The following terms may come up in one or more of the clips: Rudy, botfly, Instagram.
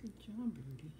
Good job, Rudy.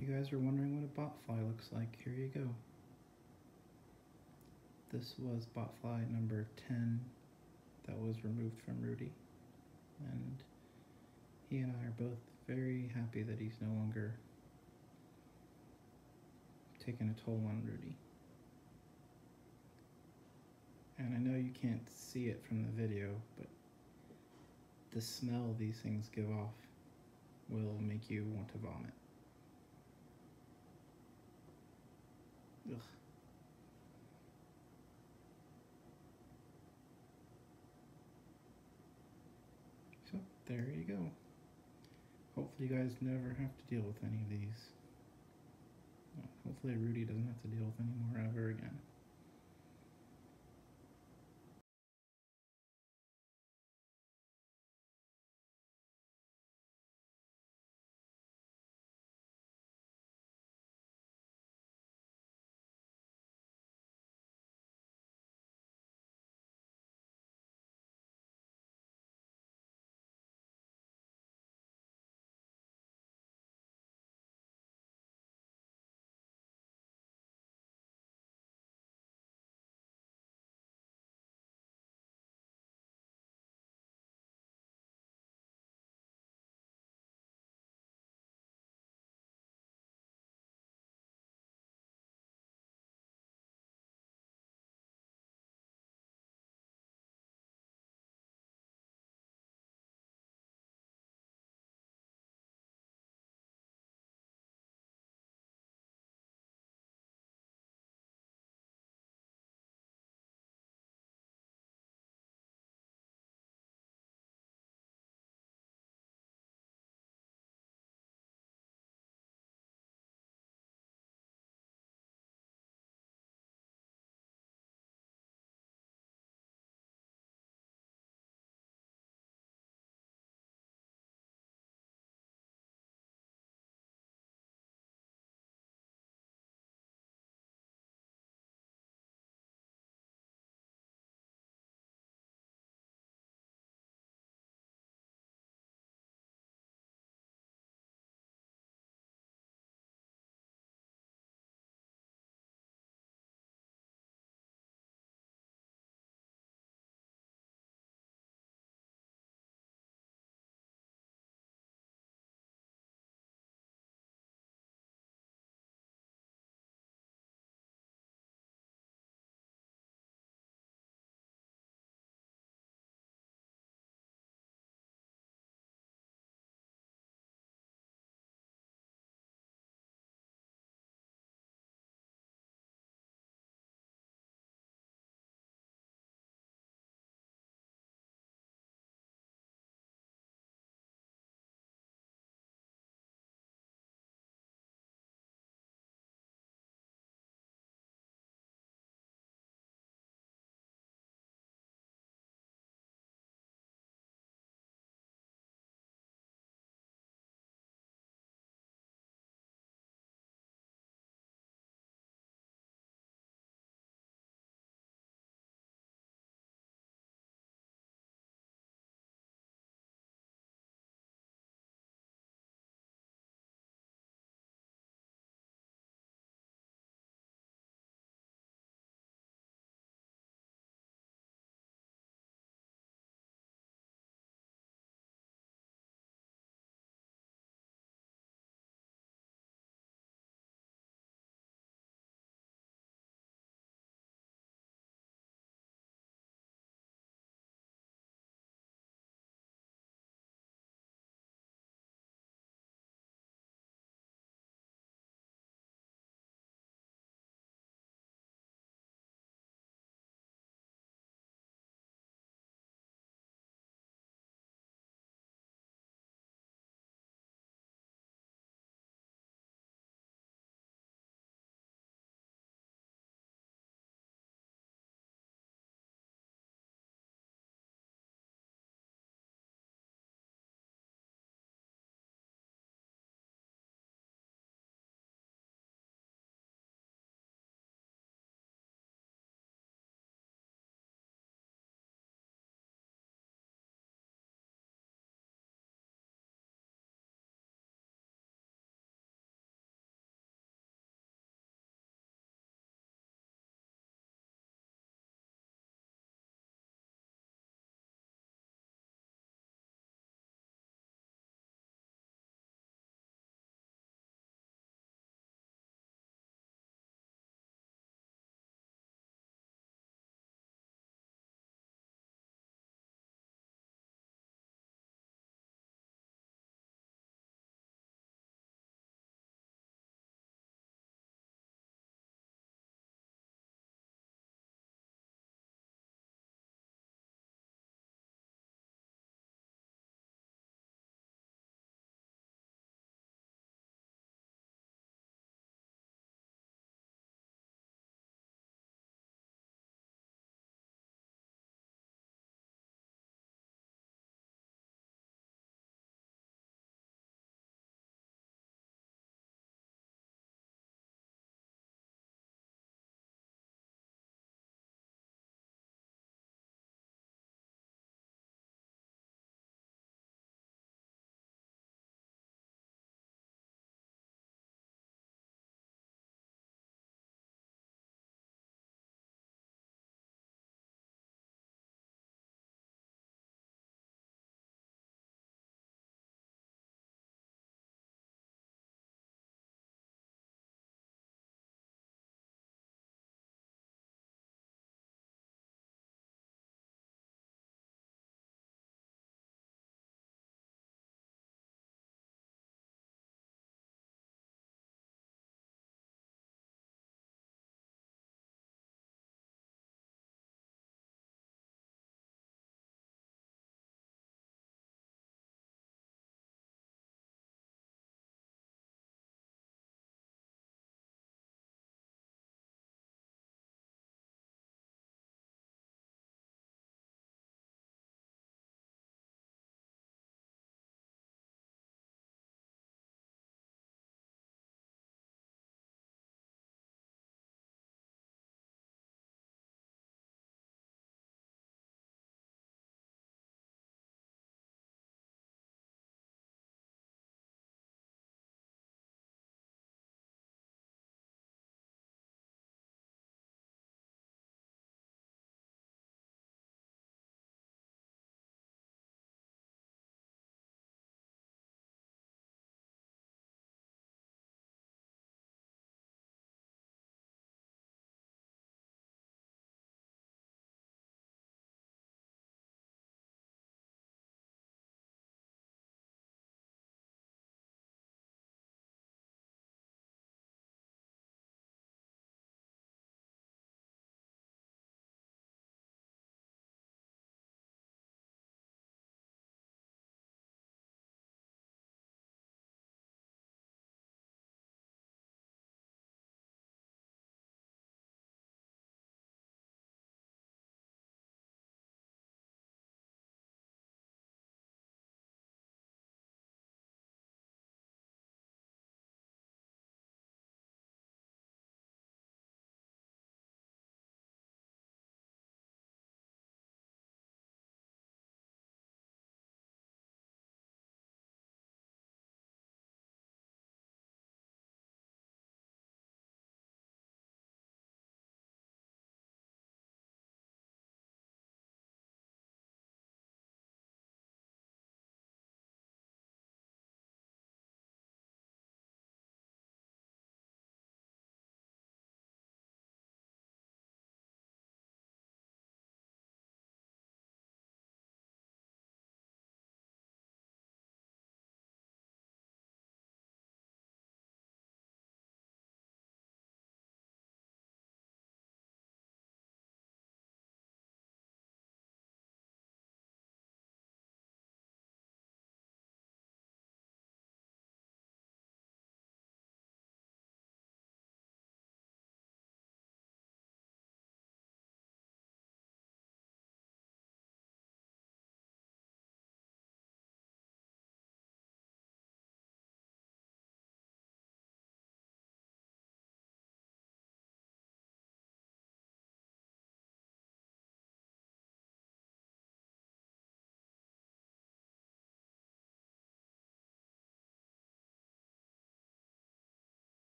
If you guys are wondering what a botfly looks like, here you go. This was botfly number 10 that was removed from Rudy, and he and I are both very happy that he's no longer taking a toll on Rudy. And I know you can't see it from the video, but the smell these things give off will make you want to vomit. Ugh. So, there you go. Hopefully you guys never have to deal with any of these. Hopefully Rudy doesn't have to deal with any more ever again.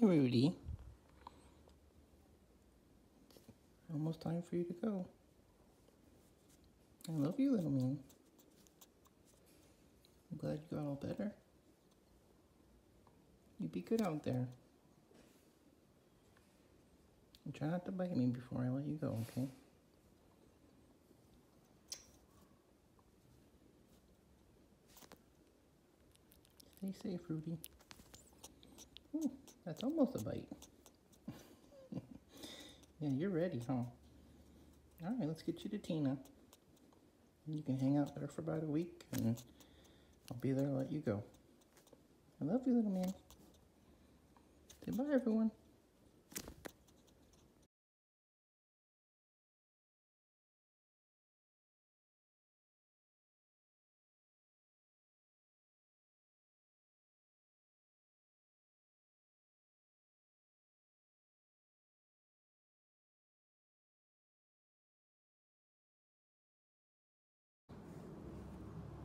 Hi, Rudy. It's almost time for you to go. I love you, little man. I'm glad you got all better. You be good out there. And try not to bite me before I let you go, okay? Stay safe, Rudy. Ooh, that's almost a bite. Yeah, you're ready, huh? All right, let's get you to Tina. You can hang out there for about a week, and I'll be there to let you go. I love you, little man. Say bye, everyone.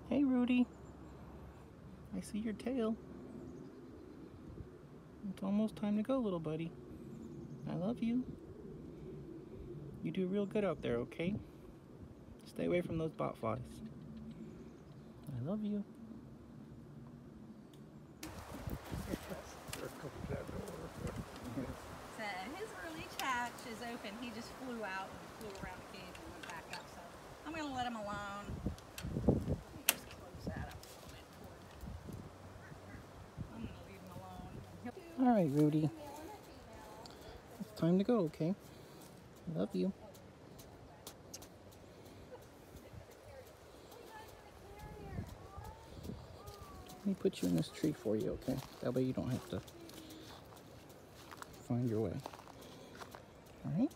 Hey, Rudy, I see your tail. It's almost time to go, little buddy. I love you. You do real good out there, okay? Stay away from those botflies. I love you. So his early hatch is open. He just flew out and flew around the cage and went back up. So I'm going to let him alone. All right, Rudy. It's time to go, okay? I love you. Let me put you in this tree for you, okay? That way you don't have to find your way. All right?